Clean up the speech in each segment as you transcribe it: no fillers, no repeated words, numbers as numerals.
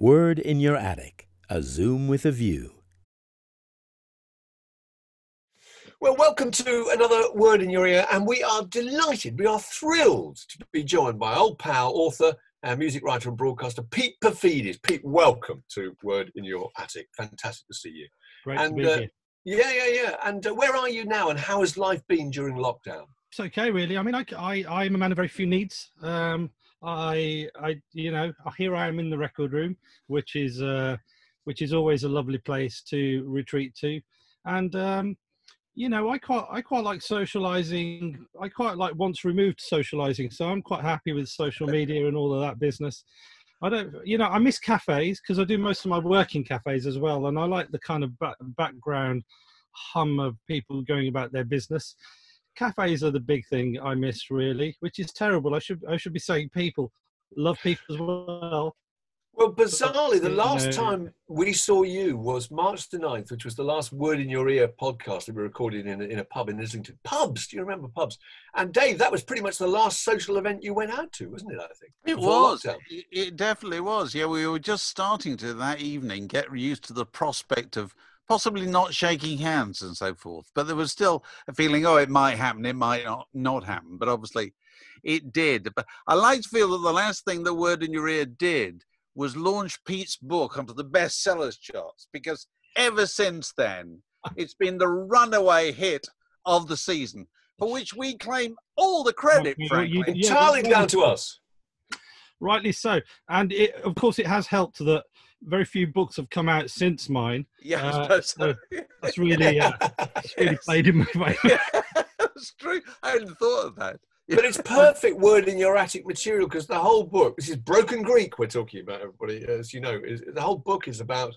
Word in Your Attic, a Zoom with a View. Well, welcome to another Word in Your Ear, and we are delighted, we are thrilled to be joined by old pal, author, and music writer and broadcaster, Pete Paphides. Pete, welcome to Word in Your Attic. Fantastic to see you. Great to be here. Yeah. And where are you now, and how has life been during lockdown? It's okay, really. I mean, I'm a man of very few needs. Here I am in the record room, which is always a lovely place to retreat to, and I quite like socialising. I quite like once removed socialising, so I'm quite happy with social media and all of that business. I miss cafes because I do most of my work in cafes as well, and I like the kind of background hum of people going about their business. Cafes are the big thing I miss, really, which is terrible. I should be saying people, love people as well. Well, bizarrely, the last time we saw you was March the 9th, which was the last Word in Your Ear podcast that we recorded in a pub in Islington. Pubs, do you remember pubs? And Dave, that was pretty much the last social event you went out to, wasn't it, I think? It was. It definitely was. Yeah, we were just starting to, that evening, get used to the prospect of possibly not shaking hands and so forth. But there was still a feeling, oh, it might happen, it might not happen. But obviously it did. But I like to feel that the last thing the Word in Your Ear did was launch Pete's book onto the bestsellers charts, because ever since then, it's been the runaway hit of the season, for which we claim all the credit, frankly. Entirely down to us. Rightly so. And it, of course, it has helped that very few books have come out since mine. Yeah, so that's really played in my favour. That's true. I hadn't thought of that. But it's perfect Word in Your Attic material, because the whole book, this is Broken Greek we're talking about, everybody, as you know, the whole book is about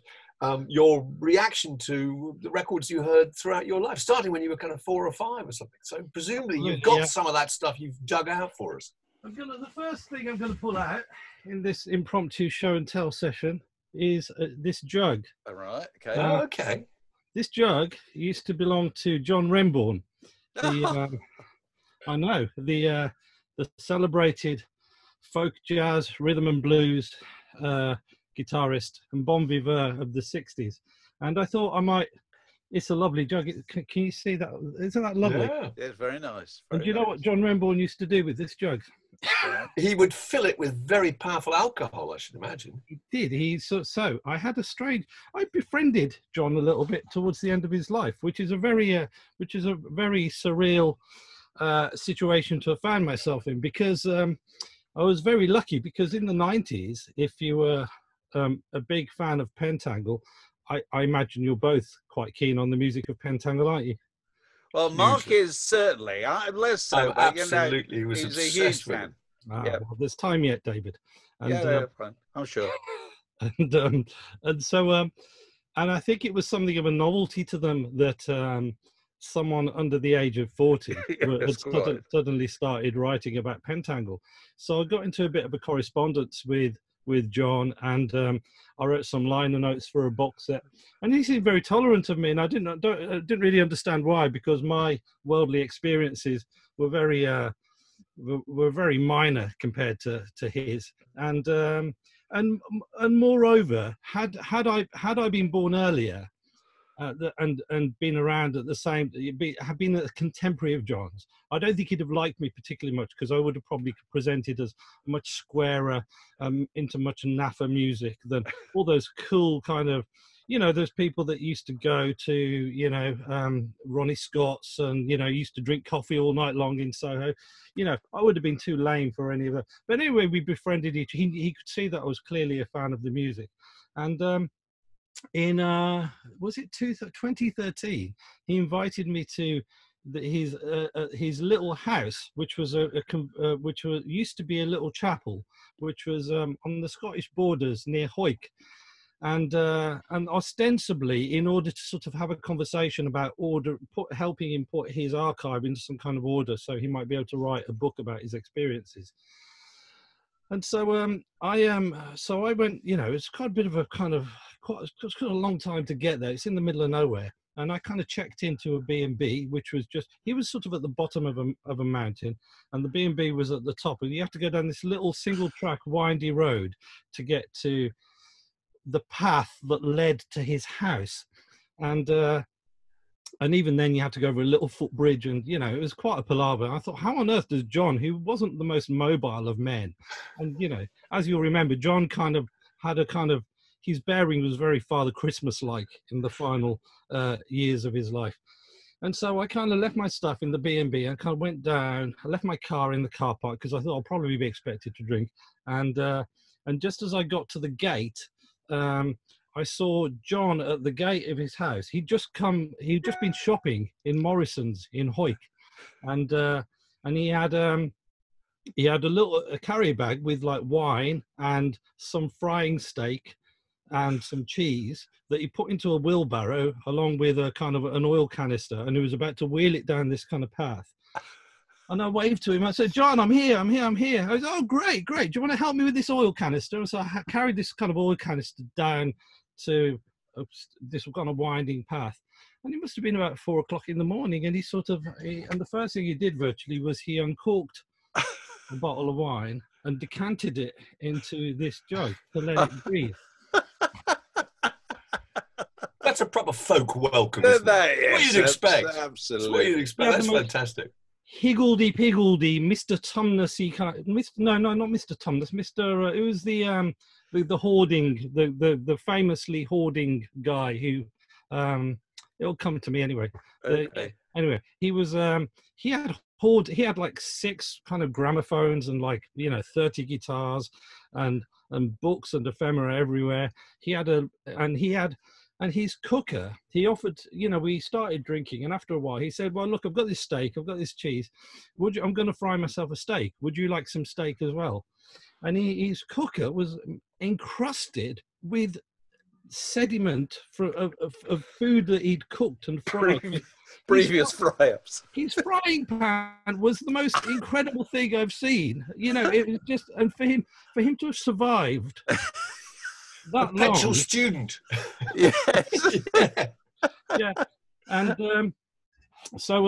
your reaction to the records you heard throughout your life, starting when you were kind of 4 or 5 or something. So presumably you've got some of that stuff you've dug out for us. The first thing I'm going to pull out in this impromptu show and tell session is this jug. All right, okay. Okay. This jug used to belong to John Renbourn. I know, the celebrated folk, jazz, rhythm and blues guitarist and bon vivant of the 60s. And I thought it's a lovely jug. Can you see that? Isn't that lovely? Yeah, it's very nice. And do you know what John Renbourn used to do with this jug? Yeah. He would fill it with very powerful alcohol, I should imagine. He did. So I had I befriended John a little bit towards the end of his life, which is a very surreal situation to have found myself in, because I was very lucky, because in the 90s, if you were a big fan of Pentangle, I imagine you're both quite keen on the music of Pentangle, aren't you? Well, Mark is certainly. I'm less so. Oh, absolutely, he was obsessed a huge fan. Well, there's time yet, David. And, fine. I'm sure. And I think it was something of a novelty to them that someone under the age of 40 had suddenly started writing about Pentangle. So I got into a bit of a correspondence with John, and I wrote some liner notes for a box set, and he seemed very tolerant of me, and I didn't really understand why, because my worldly experiences were very minor compared to his, and moreover, had I been born earlier and been around at the same, had been a contemporary of John's, I don't think he'd have liked me particularly much, because I would have probably presented as much squarer, into much naffer music than all those cool kind of, those people that used to go to, Ronnie Scott's and, used to drink coffee all night long in Soho. I would have been too lame for any of that. But anyway, we befriended each. He could see that I was clearly a fan of the music. And, in was it 2013, he invited me to his little house, which was used to be a little chapel, which was on the Scottish borders near Hawick, and ostensibly in order to sort of have a conversation about helping him put his archive into some kind of order, so he might be able to write a book about his experiences. And so I went, it's quite a bit of a kind of, it's quite a long time to get there. It's in the middle of nowhere. And I kind of checked into a B&B, which was he was sort of at the bottom of a mountain, and the B&B was at the top. And you have to go down this little single track windy road to get to the path that led to his house. And even then you had to go over a little footbridge, and, you know, it was quite a palaver. I thought, how on earth does John, who wasn't the most mobile of men, and, you know, as you'll remember, John kind of had a kind of, his bearing was very Father Christmas-like in the final years of his life. And so I kind of left my stuff in the B&B. I kind of went down, I left my car in the car park because I thought I'll probably be expected to drink. And just as I got to the gate, I saw John at the gate of his house. He'd just been shopping in Morrison's in Hawick, and he had a carry bag with like wine and some frying steak and some cheese that he put into a wheelbarrow along with a kind of an oil canister, and he was about to wheel it down this kind of path. And I waved to him. I said, John, I'm here. I was, oh, great. Do you want to help me with this oil canister? And so I carried this kind of oil canister down to this kind of winding path. And it must have been about 4 o'clock in the morning. And and the first thing he did virtually was he uncorked a bottle of wine and decanted it into this jug to let it breathe. That's a proper folk welcome. Isn't that it? What you'd expect. Absolutely. That's what you'd expect. That's fantastic. Higgledy-piggledy, Mr. Tumnus-y kind of, not Mr. Tumnus, it was the hoarding, the famously hoarding guy who, it'll come to me anyway. Okay. Anyway, he had like 6 kind of gramophones and like, you know, 30 guitars and books and ephemera everywhere. And his cooker, he offered, you know, we started drinking, and after a while he said, well, look, I've got this steak, I've got this cheese. I'm going to fry myself a steak. Would you like some steak as well? And his cooker was encrusted with sediment of food that he'd cooked and fried. Previous fry-ups. His frying pan was the most incredible thing I've seen. You know, it was just, and for him to have survived... That perpetual student. Yes. Yeah. And so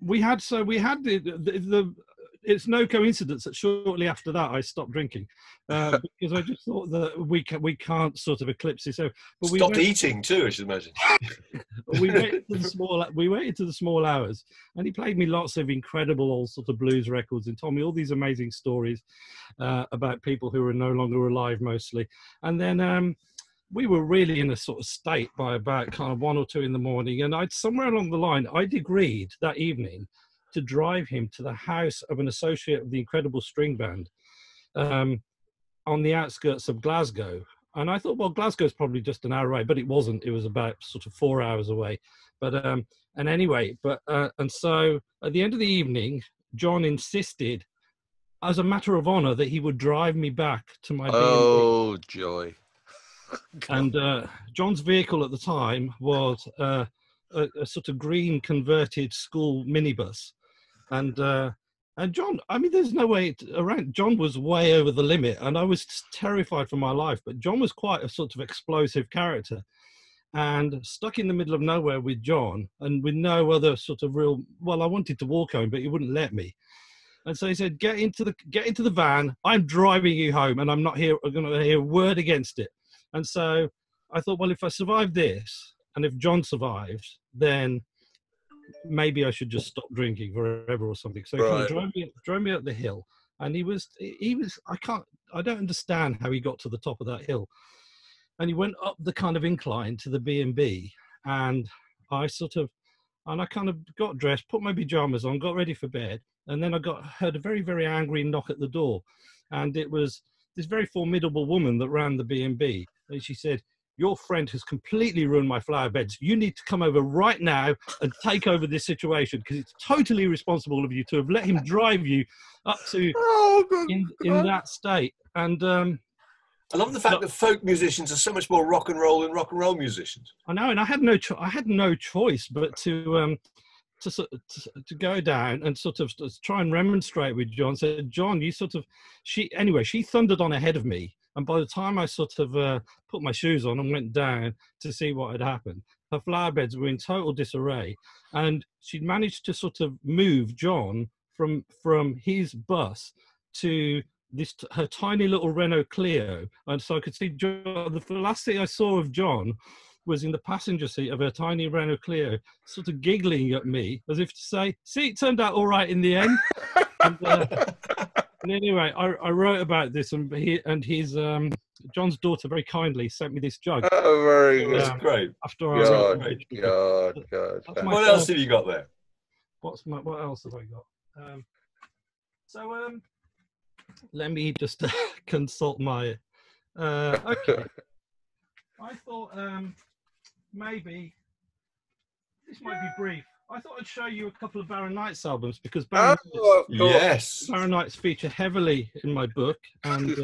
we had the it's no coincidence that shortly after that I stopped drinking because I just thought that we can't sort of eclipse it. So but stopped eating too, I should imagine. we went into the small hours, and he played me lots of incredible all sort of blues records and told me all these amazing stories about people who are no longer alive mostly. And then we were really in a sort of state by about kind of 1 or 2 in the morning, and I'd somewhere along the line I'd agreed that evening to drive him to the house of an associate of the Incredible String Band on the outskirts of Glasgow. And I thought, well, Glasgow's probably just an hour away, but it wasn't. It was about sort of 4 hours away. But and so at the end of the evening, John insisted, as a matter of honour, that he would drive me back to my B&B. Joy! And John's vehicle at the time was a sort of green converted school minibus. And John, I mean, there's no way around. John was way over the limit, and I was terrified for my life. But John was quite a sort of explosive character, and stuck in the middle of nowhere with John, and with no other sort of real. Well, I wanted to walk home, but he wouldn't let me. And so he said, "Get into the van. I'm driving you home, and I'm going to hear a word against it." And so I thought, well, if I survive this, and if John survives, then maybe I should just stop drinking forever or something. So right. He drove me up the hill, and I don't understand how he got to the top of that hill. And he went up the kind of incline to the B&B, and I kind of got dressed, put my pajamas on, got ready for bed. And then I heard a very, very angry knock at the door. And it was this very formidable woman that ran the B&B. And she said, "Your friend has completely ruined my flower beds. You need to come over right now and take over this situation, because it's totally responsible of you to have let him drive you up to in that state." And I love the fact that folk musicians are so much more rock and roll than rock and roll musicians. I know, and I had no choice but to go down and sort of try and remonstrate with John. So John, she thundered on ahead of me. And by the time I sort of put my shoes on and went down to see what had happened, her flower beds were in total disarray. And she'd managed to sort of move John from his bus to this her tiny little Renault Clio, and so I could see John. The last thing I saw of John was in the passenger seat of her tiny Renault Clio, sort of giggling at me as if to say, see, it turned out all right in the end. And anyway, I wrote about this, and John's daughter very kindly sent me this joke. Oh, very good. That's great. After I wrote it. God. What else have you got there? What else have I got? Let me just consult my... okay. I thought maybe... This might be brief. I thought I'd show you a couple of Barron Knights albums, because Barron Knights feature heavily in my book. And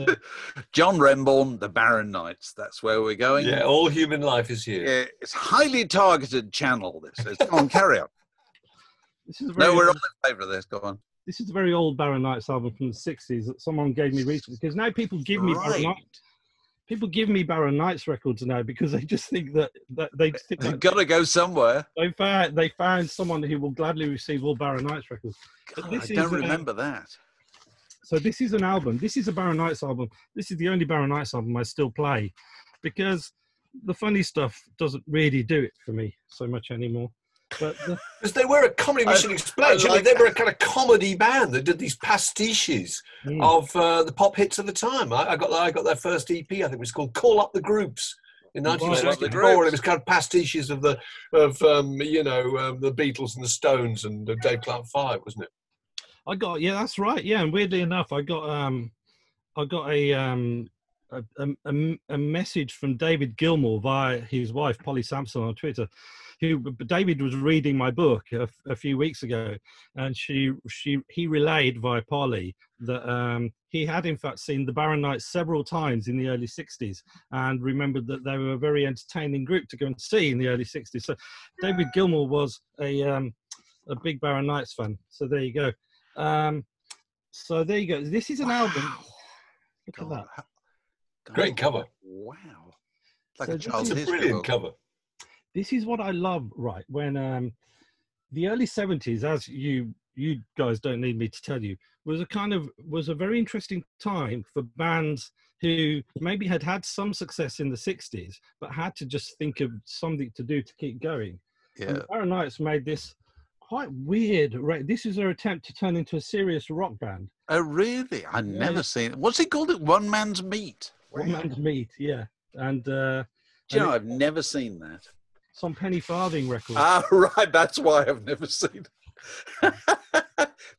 John Renbourn, the Barron Knights, that's where we're going. Yeah, all human life is here. Yeah, it's highly targeted channel, this. It's, go on, carry on. This is very we're all in favour of this, go on. This is a very old Barron Knights album from the 60s that someone gave me recently, because now people give me Barron Knights. People give me Barron Knights records now because they just think that they've got to go somewhere. They found someone who will gladly receive all Barron Knights records. God, I don't remember that. So this is an album. This is a Barron Knights album. This is the only Barron Knights album I still play, because the funny stuff doesn't really do it for me so much anymore. But because they were a comedy, we should explain. They were a kind of comedy band that did these pastiches of the pop hits of the time. I got their first EP. I think it was called "Call Up the Groups" in 1964, and it was kind of pastiches of the Beatles and the Stones and Dave Clark Five, wasn't it? That's right. Yeah, and weirdly enough, I got a message from David Gilmour via his wife Polly Sampson on Twitter. David was reading my book a few weeks ago, and he relayed via Polly that he had in fact seen the Barron Knights several times in the early 60s and remembered that they were a very entertaining group to go and see in the early 60s. So David Gilmour was a big Barron Knights fan. So there you go. This is an album. Look at that. Great cover. Wow. Like a child's history. It's a brilliant cover. This is what I love, right? When the early 70s, as you guys don't need me to tell you, was a very interesting time for bands who maybe had some success in the 60s, but had to just think of something to do to keep going. Yeah. And the Barron Knights made this quite weird, right? This is their attempt to turn into a serious rock band. Oh, really? I've never seen it. What's it called? One Man's Meat. One Man's Meat, yeah. And I've never seen that. Some penny farthing record. Ah, right. That's why I've never seen it.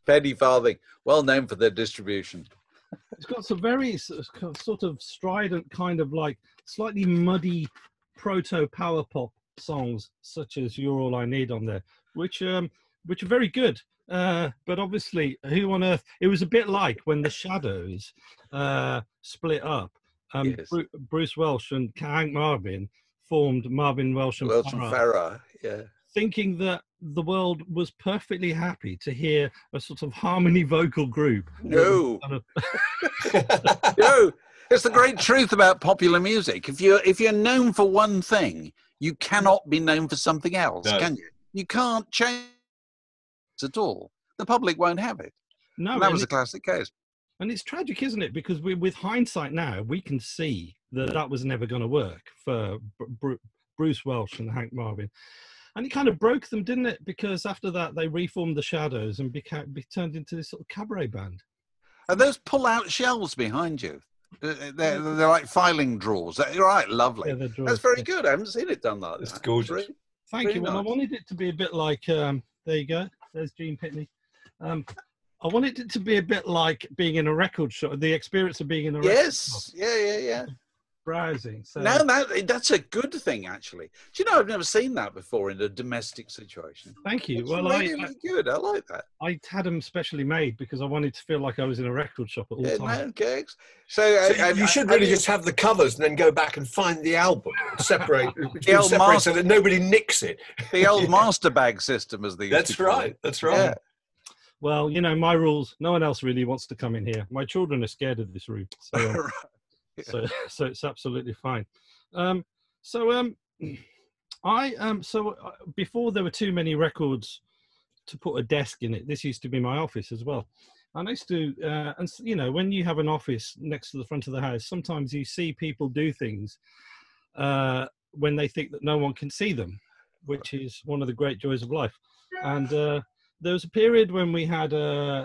Penny farthing, well known for their distribution. It's got some very sort of strident, kind of like slightly muddy proto power pop songs, such as "You're All I Need" on there, which are very good. But obviously, who on earth? It was a bit like when the Shadows split up. Yes. Bruce Welch and Hank Marvin formed Marvin, Welch and Farrar, yeah, thinking that the world was perfectly happy to hear a sort of harmony vocal group. No, no, it's the great truth about popular music. If you're known for one thing, you cannot be known for something else, can you? You can't change it at all. The public won't have it. No, and that was a classic case. And it's tragic, isn't it? Because with hindsight now, we can see that was never going to work for Bruce Welch and Hank Marvin. And it kind of broke them, didn't it? Because after that, they reformed the Shadows and turned into this sort of cabaret band. And those pull-out shelves behind you, they're like filing drawers. Right, lovely. Yeah, that's very good. I haven't seen it done like that. It's gorgeous. Thank you. Nice. Well, I wanted it to be a bit like, there you go, there's Gene Pitney. I wanted it to be a bit like being in a record shop, the experience of being in a record shop. Yeah. Browsing. So. No, that's a good thing, actually. Do you know, I've never seen that before in a domestic situation. Thank you. It's really good. I like that. I had them specially made because I wanted to feel like I was in a record shop at all times. Okay. So you should really just have the covers and then go back and find the album, separate, so that nobody nicks it. The old master bag system, as they used to call it. That's right. Yeah. Well, you know, my rules, no one else really wants to come in here. My children are scared of this room, so it's absolutely fine. Before there were too many records to put a desk in it, this used to be my office as well. And I used to, and you know, when you have an office next to the front of the house, sometimes you see people do things when they think that no one can see them, which is one of the great joys of life. And there was a period when we had,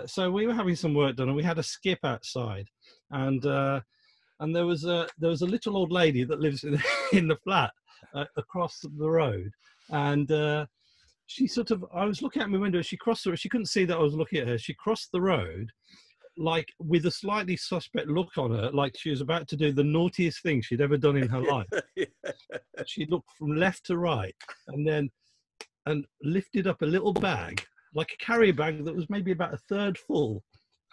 so we were having some work done, and we had a skip outside, and there was a little old lady that lives in the flat across the road, and she sort of, I was looking out my window, she crossed the, she couldn't see that I was looking at her, she crossed the road, like with a slightly suspect look on her, like she was about to do the naughtiest thing she'd ever done in her life. Yeah. She looked from left to right, and then lifted up a little bag, like a carrier bag that was maybe about a third full,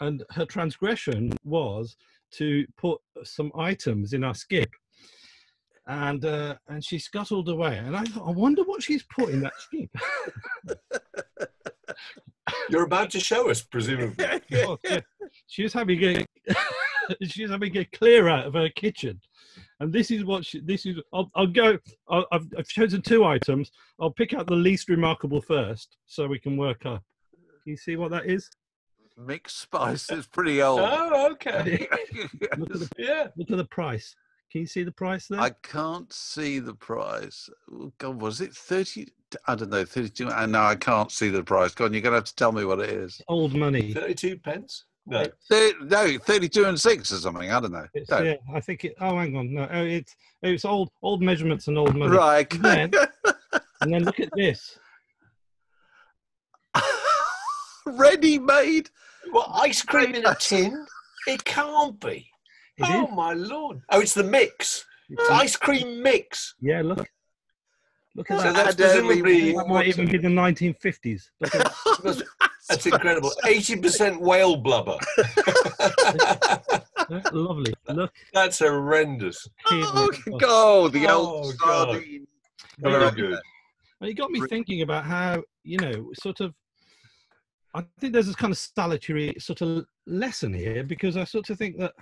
and her transgression was to put some items in our skip. And she scuttled away, and I thought, I wonder what she's put in that skip. You're about to show us, presumably. Oh, yeah. She was having a she was having a clear out of her kitchen, and this is what she, this is. I'll go. I've chosen two items. I'll pick out the least remarkable first, so we can work up. Can you see what that is? Mixed spice. It's pretty old. Oh, okay. Look at the, yeah. Look at the price. Can you see the price there? I can't see the price. Oh, God, was it 30? I don't know, 32. No, I can't see the price. God, you're going to have to tell me what it is. Old money. 32 pence? No. No, 32 and 6 or something. I don't know. It's, no. Yeah, I think it, oh, hang on. No, oh, it's old measurements and old money. Right. And then look at this. Ready-made? Well, ice cream in a tin? It can't be. Oh, my Lord. Oh, it's the mix. It's ice cream mix. Yeah, look. Look at that. So that's presumably... That might even be the 1950s. That's incredible. 80% whale blubber. Lovely. Look. That's horrendous. Oh, God. The old sardine. Very good. It got me thinking about how, you know, sort of, I think there's this kind of salutary sort of lesson here, because I sort of think that,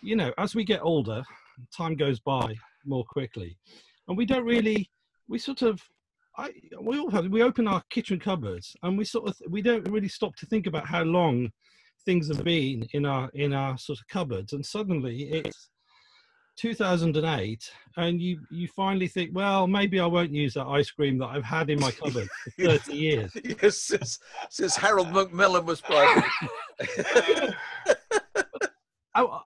you know, as we get older, time goes by more quickly, and we don't really, we sort of, we open our kitchen cupboards, and we sort of, we don't really stop to think about how long things have been in our sort of cupboards, and suddenly it's 2008, and you finally think, well, maybe I won't use that ice cream that I've had in my cupboard for 30 years. Yes, since Harold Macmillan was prime minister.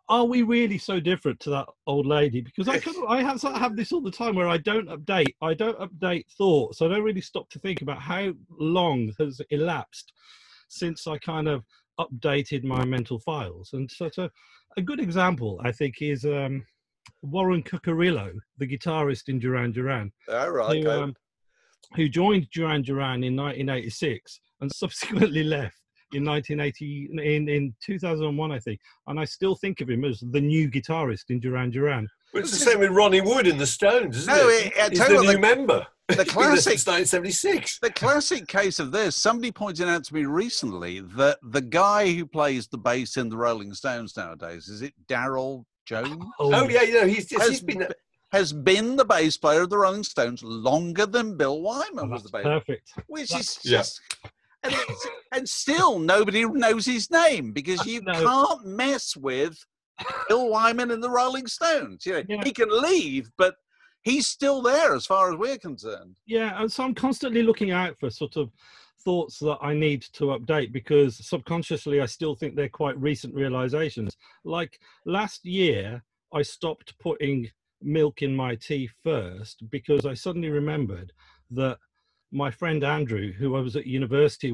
Are we really so different to that old lady? Because I have this all the time where I don't update thoughts. I don't really stop to think about how long has elapsed since I kind of updated my mental files. And sort of a good example, I think, is Warren Cuccurullo, the guitarist in Duran Duran. All right. Who joined Duran Duran in 1986 and subsequently left in 2001, I think, and I still think of him as the new guitarist in Duran Duran. It's the same with Ronnie Wood in the Stones, isn't it? He's the new member. The classic 1976. The classic case of this. Somebody pointed out to me recently that the guy who plays the bass in the Rolling Stones nowadays, is it Daryl Jones? Oh yeah, you know, has been the bass player of the Rolling Stones longer than Bill Wyman was the bass. Perfect. Which that's, is just. Yeah. And still nobody knows his name, because you can't mess with Bill Wyman and the Rolling Stones. You know, yeah. He can leave, but he's still there as far as we're concerned. Yeah, and so I'm constantly looking out for sort of thoughts that I need to update, because subconsciously I still think they're quite recent realizations. Like last year, I stopped putting milk in my tea first, because I suddenly remembered that my friend Andrew, who I was at university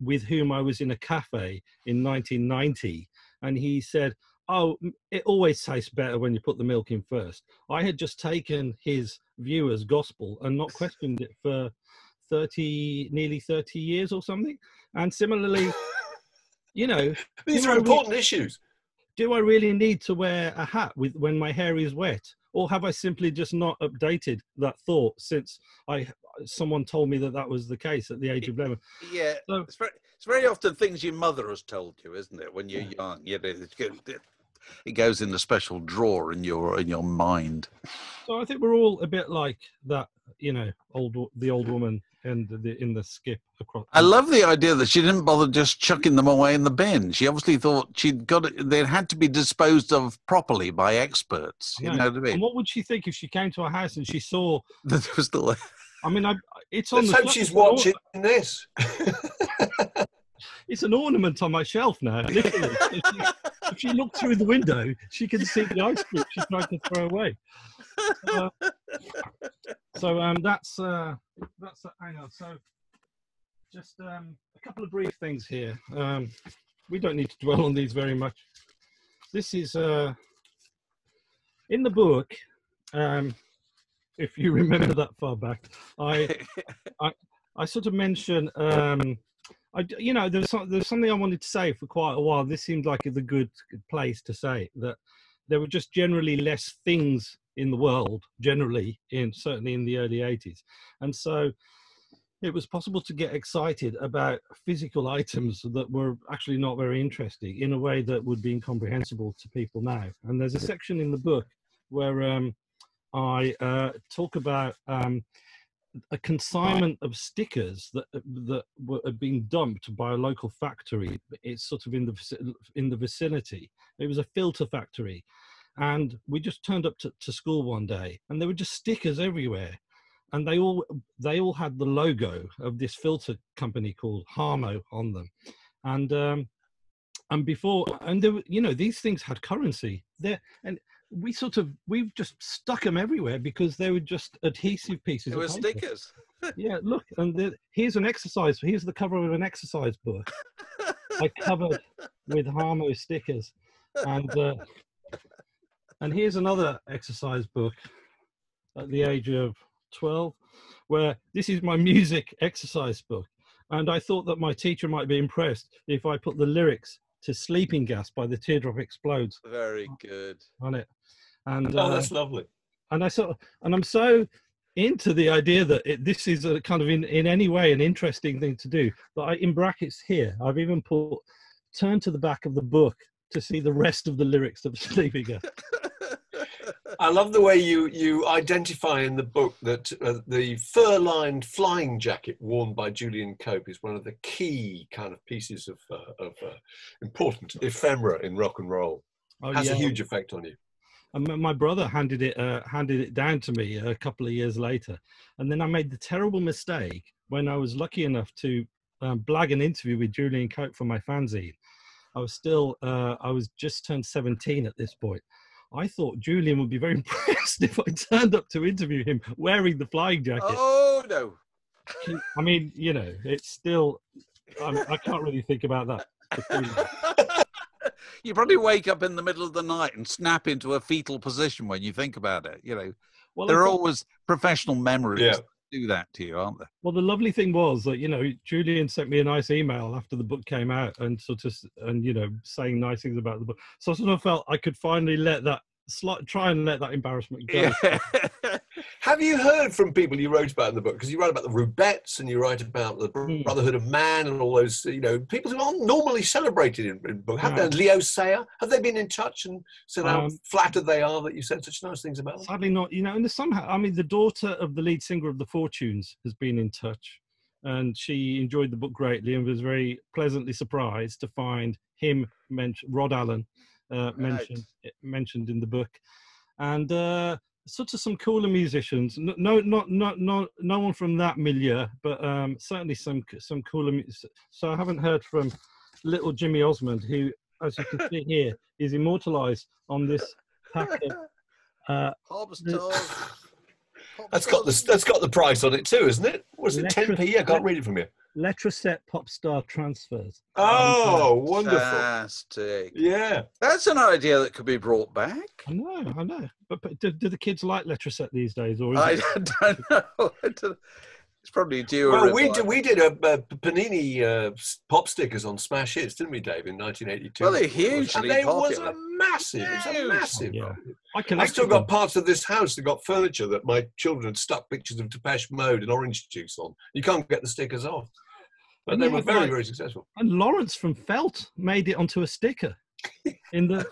with whom I was in a cafe in 1990, and he said, oh, it always tastes better when you put the milk in first. I had just taken his view as gospel and not questioned it for nearly 30 years or something. And similarly, you know... These are important issues. Do I really need to wear a hat when my hair is wet? Or have I simply just not updated that thought since someone told me that was the case at the age of 11? Yeah, so, it's very often things your mother has told you, isn't it? When you're young, you know, it goes in a special drawer in your mind. So I think we're all a bit like that, you know, the old woman and in the skip across. I love the idea that she didn't bother just chucking them away in the bin. She obviously thought she'd got it, they had to be disposed of properly by experts. You know what I mean? And what would she think if she came to our house and she saw that there was still there? I mean, it's on. Let's hope she's watching this. It's an ornament on my shelf now. Literally. If she looked through the window, she can see the ice cream she's trying to throw away. So that's hang on. So just a couple of brief things here. We don't need to dwell on these very much. This is in the book. If you remember that far back, I sort of mention. You know, there's something I wanted to say for quite a while. This seemed like the good place to say that there were just generally less things in the world, certainly in the early 80s. And so it was possible to get excited about physical items that were actually not very interesting in a way that would be incomprehensible to people now. And there's a section in the book where I talk about... a consignment of stickers that were being dumped by a local factory. It's sort of in the vicinity. It was a filter factory, and we just turned up to school one day, and there were just stickers everywhere, and they all had the logo of this filter company called Harmo on them, and there were, you know, these things had currency there, and we've just stuck them everywhere because they were just adhesive pieces. They were stickers. Yeah, look, and here's an exercise. Here's the cover of an exercise book. I covered with Harmo stickers, and here's another exercise book at the age of 12, where this is my music exercise book, and I thought that my teacher might be impressed if I put the lyrics to Sleeping Gas by The Teardrop Explodes. Very good. On it. And oh, that's lovely. And I'm so into the idea that this is a kind of in any way an interesting thing to do. But in brackets here, I've even put, turn to the back of the book to see the rest of the lyrics of Sleeping Gas. I love the way you identify in the book that the fur-lined flying jacket worn by Julian Cope is one of the key kind of pieces of important ephemera in rock and roll. Oh, has a huge effect on you. And my brother handed it down to me a couple of years later, and then I made the terrible mistake when I was lucky enough to blag an interview with Julian Cope for my fanzine. I was just turned 17 at this point. I thought Julian would be very impressed if I turned up to interview him wearing the flying jacket. Oh, no. I mean, you know, it's still... I can't really think about that. You probably wake up in the middle of the night and snap into a fetal position when you think about it, you know. Well, there are always professional memories that do that to you, aren't there? Well, the lovely thing was that, you know, Julian sent me a nice email after the book came out and you know, saying nice things about the book. So I sort of felt I could finally let that... try and let that embarrassment go. Yeah. Have you heard from people you wrote about in the book? Because you write about the Rubettes and you write about the Brotherhood of Man and all those, you know, people who aren't normally celebrated in book. Have they, Leo Sayer? Have they been in touch and said how flattered they are that you said such nice things about them? Sadly not, you know, and somehow, I mean, the daughter of the lead singer of the Fortunes has been in touch, and she enjoyed the book greatly and was very pleasantly surprised to find him, Rod Allen, mentioned in the book, and sort of some cooler musicians. No one from that milieu, but certainly some cooler. So I haven't heard from little Jimmy Osmond, who, as you can see here, is immortalised on this packet. That's got the price on it too, isn't it? Was it 10p? I can't read it from here. Letraset pop star transfers. Oh, wonderful! Fantastic. Yeah, that's an idea that could be brought back. I know. But do the kids like Letraset these days, or I don't know? It's probably due. Well, we did a Panini pop stickers on Smash Hits, didn't we, Dave? In 1982. Well, they're hugely popular. And it was a massive. It was a massive. Oh, yeah. I still got parts of this house that got furniture that my children had stuck pictures of Depeche Mode and Orange Juice on. You can't get the stickers off. But they were very, very successful. And Lawrence from Felt made it onto a sticker. Isn't that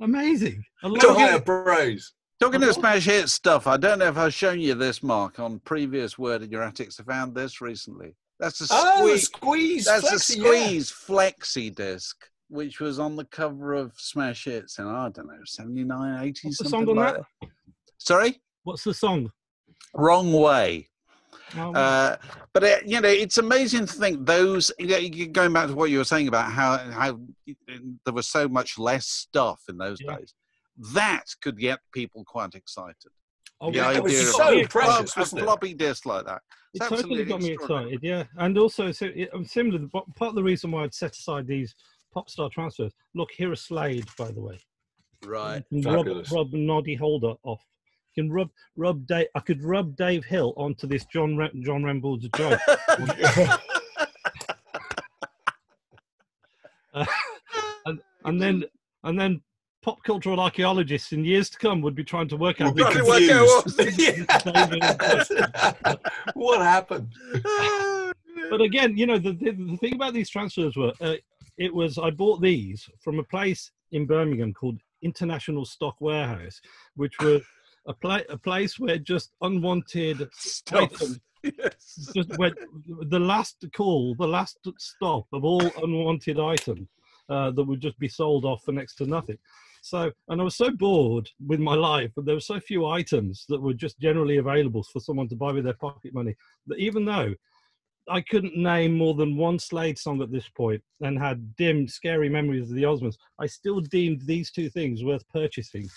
amazing? To higher praise. Talking to the Smash Hits stuff, I don't know if I've shown you this, Mark, on previous Word in Your Attics. I found this recently. That's a Squeeze. That's a Squeeze flexi disc, which was on the cover of Smash Hits in, I don't know, 79, 80, what's something the song on like that? Sorry? What's the song? Wrong Way. But it, you know, it's amazing to think those, you know, going back to what you were saying about how there was so much less stuff in those days, that could get people quite excited. Oh, yeah, it was so precious, wasn't it? A floppy disc like that. It totally got me excited, yeah. And also, so similar, part of the reason why I'd set aside these pop star transfers, look, here are Slade, by the way. Right. Rub Noddy Holder off. Can rub Dave. I could rub Dave Hill onto this John Renbourn's job. and then pop cultural archaeologists in years to come would be trying to work out. What happened? But again, you know, the thing about these transfers were I bought these from a place in Birmingham called International Stock Warehouse, which were a place where just unwanted stuff. Yes. Just where the last stop of all unwanted items that would just be sold off for next to nothing. So, and I was so bored with my life, but there were so few items that were just generally available for someone to buy with their pocket money, that even though I couldn't name more than one Slade song at this point and had dim, scary memories of the Osmonds, I still deemed these two things worth purchasing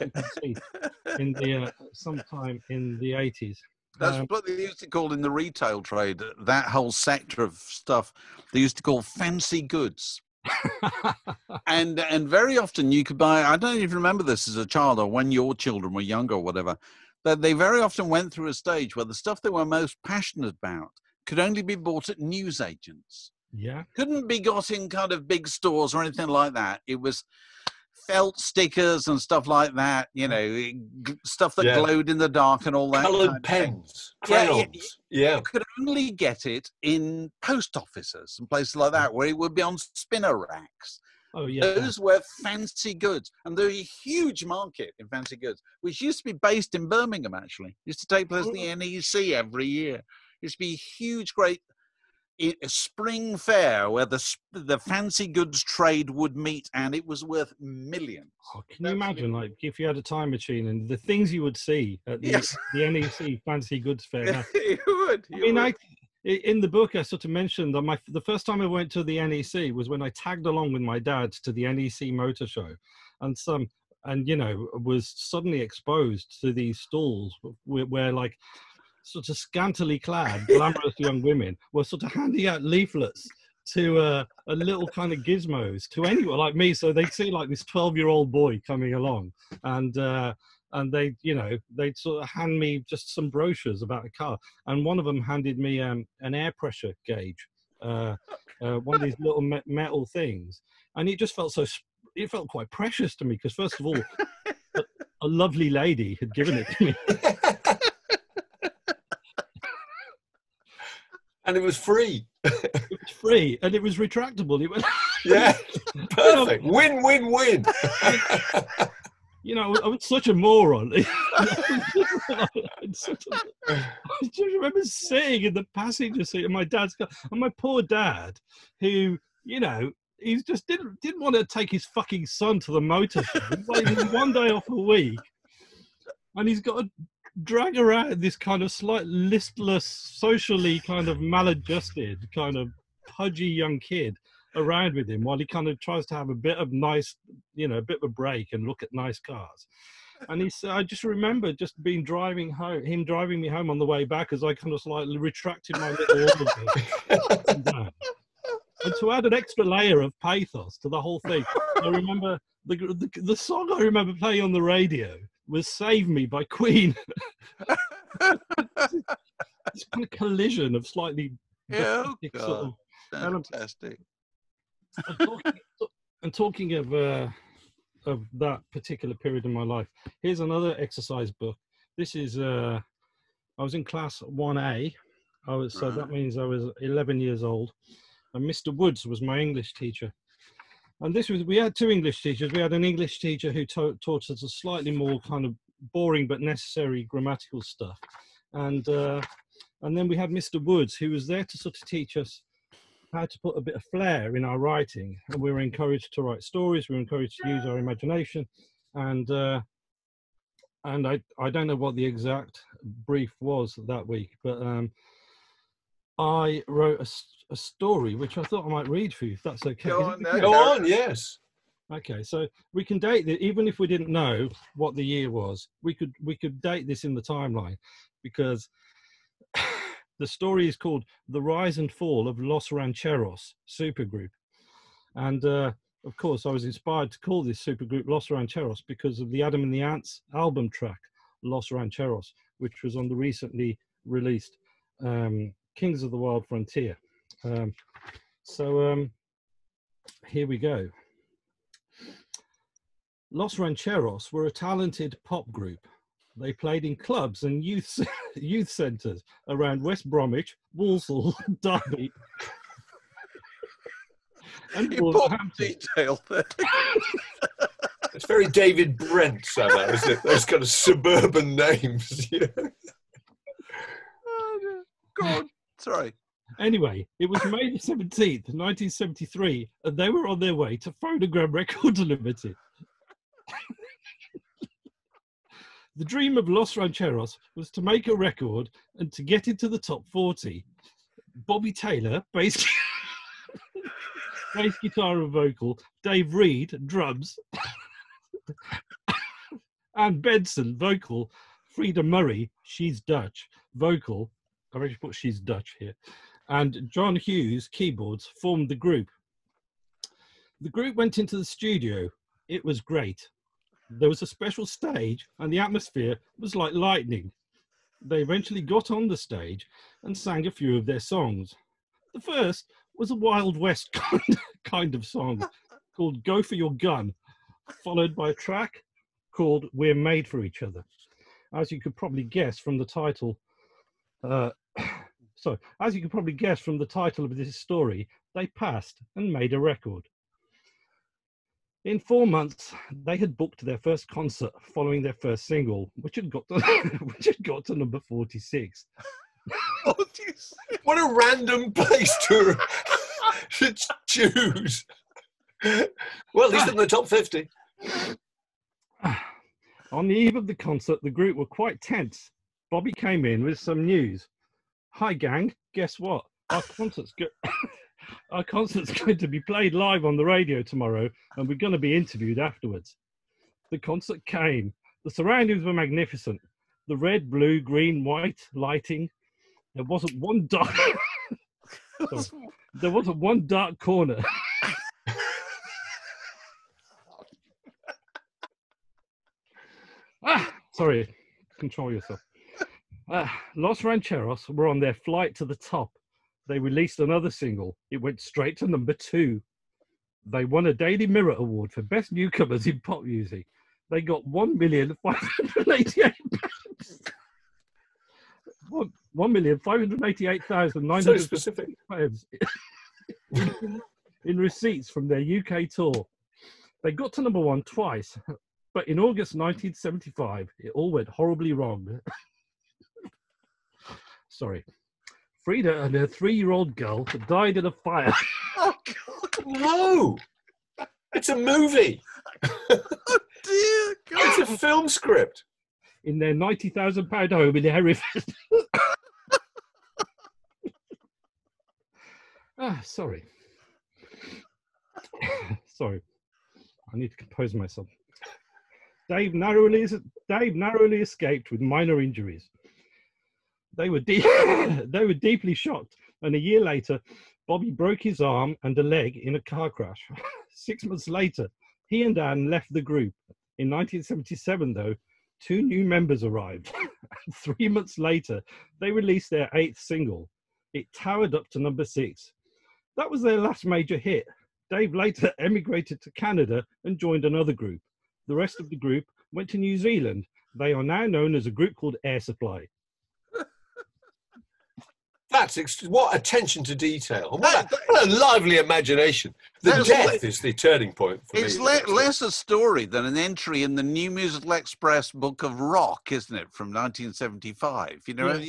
in the sometime in the 80s. That's what they used to call in the retail trade, that whole sector of stuff, they used to call fancy goods. and very often you could buy, I don't even remember this as a child or when your children were younger or whatever, but they very often went through a stage where the stuff they were most passionate about could only be bought at newsagents. Yeah. Couldn't be got in kind of big stores or anything like that. It was felt stickers and stuff like that, you know, stuff that glowed in the dark and all that. Coloured pens, crayons. Yeah. You could only get it in post offices and places like that where it would be on spinner racks. Oh, yeah. Those were fancy goods. And there was a huge market in fancy goods, which used to be based in Birmingham, actually. It used to take place in the NEC every year. It's be a huge, great spring fair where the fancy goods trade would meet, and it was worth millions. Oh, can you imagine, like, if you had a time machine and the things you would see at the NEC fancy goods fair? You would. In the book, I sort of mentioned that the first time I went to the NEC was when I tagged along with my dad to the NEC motor show, and you know, was suddenly exposed to these stalls where like, sort of scantily clad, glamorous young women were sort of handing out leaflets to a little kind of gizmos to anyone like me. So they'd see like this 12-year-old boy coming along, and they, you know, they'd sort of hand me just some brochures about a car. And one of them handed me an air pressure gauge, one of these little metal things, and it just felt it felt quite precious to me because first of all, a lovely lady had given it to me. And it was free. It was free, and it was retractable. It was yeah, perfect. Win, win, win. You know, I was such a moron. I just remember sitting in the passenger seat of my dad's car, and my poor dad, who, you know, he just didn't want to take his fucking son to the motor show. It's like one day off a week, and he's got a drag around this kind of slight listless, socially kind of maladjusted, kind of pudgy young kid around with him while he kind of tries to have a bit of nice, you know, a bit of a break and look at nice cars. And I just remember just being driving home, him driving me home on the way back as I kind of slightly retracted my little order. And to add an extra layer of pathos to the whole thing, I remember the song I remember playing on the radio was Save Me by Queen. It's kind of collision of slightly sort of fantastic. And talking of that particular period in my life, here's another exercise book. This is I was in class 1A. So that means I was 11 years old, and Mr. Woods was my English teacher. And we had two English teachers. We had an English teacher who taught us a slightly more kind of boring but necessary grammatical stuff. And then we had Mr. Woods, who was there to sort of teach us how to put a bit of flair in our writing. And we were encouraged to write stories. We were encouraged to use our imagination. And I don't know what the exact brief was that week, but I wrote a story, which I thought I might read for you, if that's okay. Go on, no, go on, yes. Okay, so we can date it, even if we didn't know what the year was, we could date this in the timeline, because the story is called The Rise and Fall of Los Rancheros Supergroup. And of course, I was inspired to call this supergroup Los Rancheros because of the Adam and the Ants album track, Los Rancheros, which was on the recently released Kings of the Wild Frontier. Here we go. Los Rancheros were a talented pop group. They played in clubs and youth centres around West Bromwich, Walsall, Derby, and Wolverhampton. Detail there. It's very David Brent, somehow, isn't it? Those kind of suburban names. Yeah. Oh, no. Go on. Sorry. Anyway, it was May 17th, 1973, and they were on their way to Phonogram Records Limited. The dream of Los Rancheros was to make a record and to get into the top 40. Bobby Taylor, bass guitar and vocal, Dave Reed, drums, Anne Benson, vocal, Frida Murray, she's Dutch, vocal, I've already put she's Dutch here, and John Hughes, keyboards, formed the group. The group went into the studio. It was great. There was a special stage and the atmosphere was like lightning. They eventually got on the stage and sang a few of their songs. The first was a Wild West kind of song called Go For Your Gun, followed by a track called We're Made For Each Other. As you could probably guess from the title of this story, they passed and made a record. In 4 months, they had booked their first concert following their first single, which had got to number 46. What a random place to choose. Well, at least in the top 50. On the eve of the concert, the group were quite tense. Bobby came in with some news. Hi, gang. Guess what? Our concert's going to be played live on the radio tomorrow, and we're going to be interviewed afterwards. The concert came. The surroundings were magnificent. The red, blue, green, white lighting. There wasn't one dark corner. Sorry. Control yourself. Los Rancheros were on their flight to the top. They released another single. It went straight to number 2. They won a Daily Mirror Award for Best Newcomers in Pop Music. They got £1,588,900 in receipts from their UK tour. They got to number 1 twice, but in August 1975, it all went horribly wrong. Sorry. Frida and her 3-year-old girl died in a fire. Oh, God. No! It's a movie. Oh, dear God. It's a film script. In their £90,000 home in Hereford. Sorry. Sorry. I need to compose myself. Dave narrowly escaped with minor injuries. They were deeply shocked, and a year later, Bobby broke his arm and a leg in a car crash. 6 months later, he and Anne left the group. In 1977, though, 2 new members arrived. 3 months later, they released their 8th single. It towered up to number 6. That was their last major hit. Dave later emigrated to Canada and joined another group. The rest of the group went to New Zealand. They are now known as a group called Air Supply. what attention to detail. What a lively imagination. The death is the turning point for me. It's less a story than an entry in the New Musical Express Book of Rock, isn't it, from 1975? You know,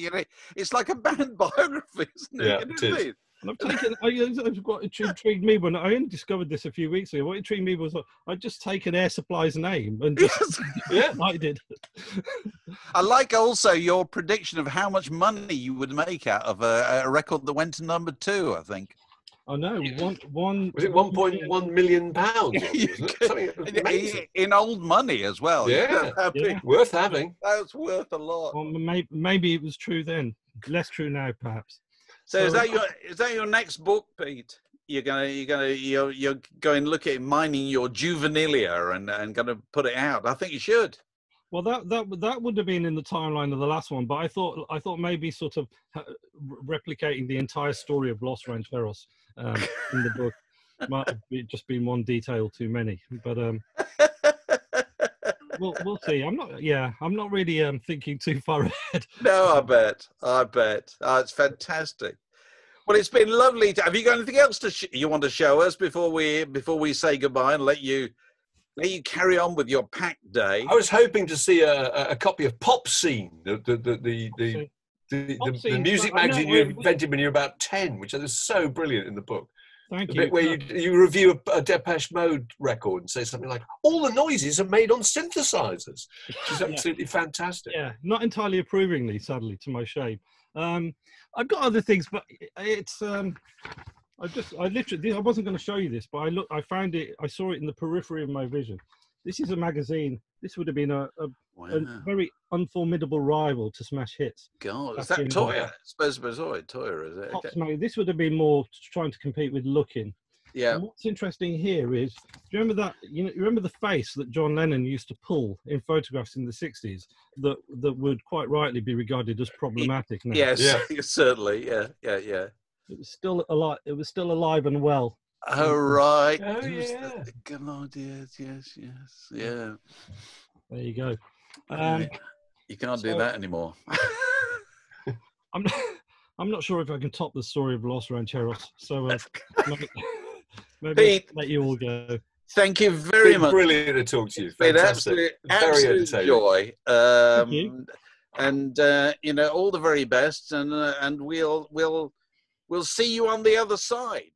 it's like a band biography, isn't it? Yeah, it is. What intrigued me when I only discovered this a few weeks ago, what intrigued me was I'd just taken Air Supply's name and just, I did. I like also your prediction of how much money you would make out of a record that went to number 2, I think. I know. Was it £1.1 million? In old money as well. Yeah, worth having. That's worth a lot. Well, maybe it was true then. Less true now, perhaps. So is that your next book, Pete? You're going to look at mining your juvenilia and going to put it out. I think you should. Well, that would have been in the timeline of the last one, but I thought maybe sort of replicating the entire story of Los Rancheros in the book might have just been one detail too many. But we'll see. I'm not really thinking too far ahead. No, I bet. Oh, it's fantastic. Well, it's been lovely. Have you got anything else you want to show us before we say goodbye and let you? You carry on with your packed day. I was hoping to see a copy of Pop Scene, the music magazine you invented when you were about 10, which is so brilliant in the book. Thank you. The bit where you review a Depeche Mode record and say something like, all the noises are made on synthesizers, which is absolutely fantastic. Yeah, not entirely approvingly, sadly, to my shame. I've got other things, but it's... I wasn't going to show you this, but I saw it in the periphery of my vision. This is a magazine. This would have been a very unformidable rival to Smash Hits. God, is that Toya? It's supposed to be Toya, is it? Okay. This would have been more trying to compete with Lookin'. Yeah. And what's interesting here is, do you remember that? You remember the face that John Lennon used to pull in photographs in the 60s that would quite rightly be regarded as problematic now. Yes, yeah. Certainly. Yeah. It was still alive and well. Oh, right. Oh, yeah. Good idea. Yes. Yeah. There you go. You can't do that anymore. I'm not sure if I can top the story of Los Rancheros. So maybe I'll let you all go. Thank you very much. Brilliant to talk to you. Fantastic. Absolute joy. Thank you. And all the very best. And we'll see you on the other side.